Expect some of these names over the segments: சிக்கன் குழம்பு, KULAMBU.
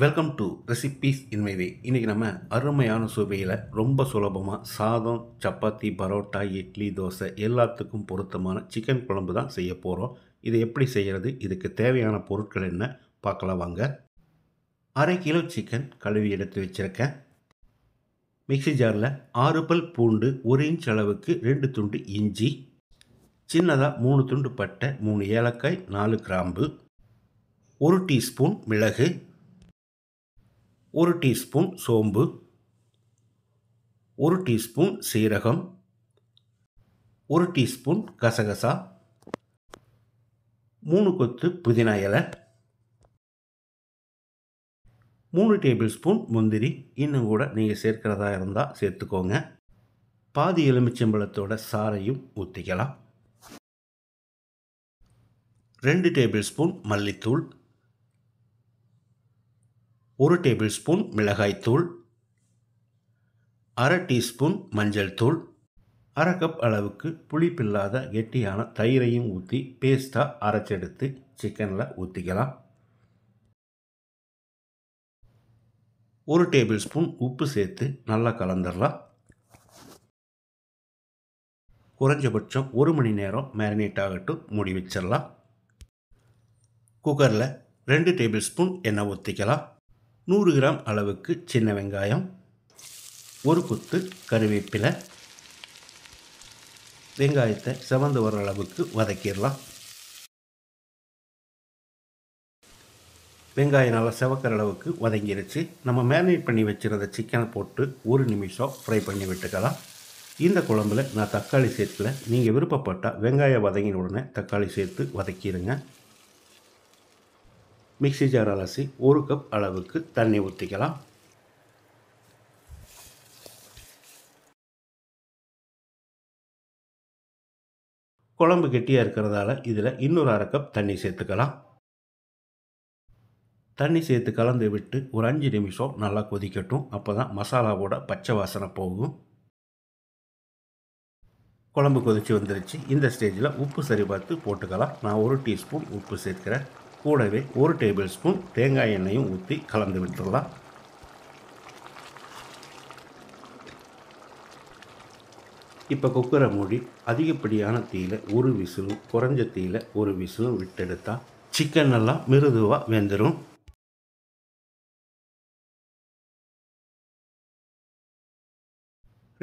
Welcome to recipes in my way. இன்றைக்கி நம்ம அருமையான சுவையில் ரொம்ப சுலபமாக சாதம், சப்பாத்தி, பரோட்டா, இட்லி, தோசை எல்லாத்துக்கும் பொருத்தமான சிக்கன் குழம்பு தான் செய்ய போகிறோம். இது எப்படி செய்கிறது, இதுக்கு தேவையான பொருட்கள் என்ன பார்க்கலாம் வாங்க. அரை கிலோ சிக்கன் கழுவி எடுத்து வச்சுருக்கேன். மிக்சி ஜாரில் 6 பல் பூண்டு, 1 இன்ச் அளவுக்கு 2 துண்டு இஞ்சி, சின்னதாக 3 துண்டு பட்டை, 3 ஏலக்காய், 4 கிராம்பு, 1 டீஸ்பூன் மிளகு, 1 டீஸ்பூன் சோம்பு, 1 டீஸ்பூன் சீரகம், 1 டீஸ்பூன் கசகசா, 3 கொத்து புதினா இலை, 3 டேபிள் ஸ்பூன் முந்திரி, இன்னும் கூட நீங்கள் சேர்க்கிறதா இருந்தால் சேர்த்துக்கோங்க. பாதி எலுமிச்சம்பழத்தோட சாறையும் ஊற்றிக்கலாம். 2 டேபிள் ஸ்பூன் மல்லித்தூள், 1 டேபிள் ஸ்பூன் மிளகாய்த்தூள், அரை டீஸ்பூன் மஞ்சள் தூள், அரை கப் அளவுக்கு புளிப்பில்லாத கெட்டியான தயிரையும் ஊற்றி பேஸ்ட்டாக அரைச்செடுத்து சிக்கனில் ஊற்றிக்கலாம். 1 டேபிள் ஸ்பூன் உப்பு சேர்த்து நல்லா கலந்துடலாம். குறைஞ்சபட்சம் 1 மணி நேரம் மேரினேட் ஆகட்டும், மூடி வச்சிடலாம். குக்கரில் 2 டேபிள் ஸ்பூன் எண்ணெய் ஊற்றிக்கலாம். 100 கிராம் அளவுக்கு சின்ன வெங்காயம், 1 கொத்து கருவேப்பிலை, வெங்காயத்தை செவந்து வர அளவுக்கு வதக்கிடலாம். வெங்காயம் நல்லா செவக்கிற அளவுக்கு வதங்கிடுச்சு. நம்ம மேரினேட் பண்ணி வச்சுருந்த சிக்கனை போட்டு 1 நிமிஷம் ஃப்ரை பண்ணி விட்டுக்கலாம். இந்த குழம்புல நான் தக்காளி சேர்க்கல, நீங்கள் விருப்பப்பட்டால் வெங்காயம் வதங்கின உடனே தக்காளி சேர்த்து வதக்கிடுங்க. மிக்சி ஜார் அலசி 1 கப் அளவுக்கு தண்ணி ஊற்றிக்கலாம். குழம்பு கெட்டியாக இருக்கிறதால இதில் இன்னொரு 1/2 கப் தண்ணி சேர்த்துக்கலாம். தண்ணி சேர்த்து கலந்து விட்டு ஒரு 5 நிமிஷம் நல்லா கொதிக்கட்டும். அப்போ தான் மசாலாவோட பச்சை வாசனை போகும். குழம்பு கொதித்து வந்துருச்சு. இந்த ஸ்டேஜில் உப்பு சரி பார்த்து போட்டுக்கலாம். நான் 1 டீஸ்பூன் உப்பு சேர்க்கிறேன். கூடவே 1 டேபிள் ஸ்பூன் தேங்காய் எண்ணெயும் ஊற்றி கலந்து விட்டுடலாம். இப்போ குக்கரை மூடி அதிகப்படியான தீயில் 1 விசிலும் குறைஞ்ச தீயில் 1 விசிலும் விட்டெடுத்தால் சிக்கன் நல்லா மிருதுவாக வெந்துடும்.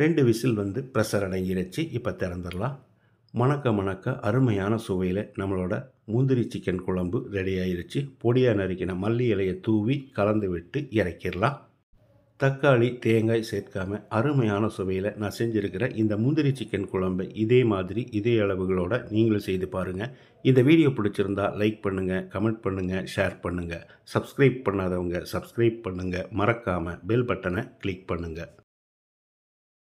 ரெண்டு விசில் வந்து ப்ரெஷர் அடங்கிடுச்சு. இப்போ திறந்துடலாம். மணக்க மணக்க அருமையான சுவையில் நம்மளோட முந்திரி சிக்கன் குழம்பு ரெடி ஆகிடுச்சு. பொடியாக நறுக்கின மல்லி இலையை தூவி கலந்து விட்டு இறக்கிடலாம். தக்காளி, தேங்காய் சேர்க்காமல் அருமையான சுவையில் நான் செஞ்சுருக்கிற இந்த முந்திரி சிக்கன் குழம்பை இதே மாதிரி இதே அளவுகளோடு நீங்களும் செய்து பாருங்கள். இந்த வீடியோ பிடிச்சிருந்தால் லைக் பண்ணுங்கள், கமெண்ட் பண்ணுங்கள், ஷேர் பண்ணுங்கள். சப்ஸ்கிரைப் பண்ணாதவங்க சப்ஸ்கிரைப் பண்ணுங்கள். மறக்காமல் பெல் பட்டனை கிளிக் பண்ணுங்கள்.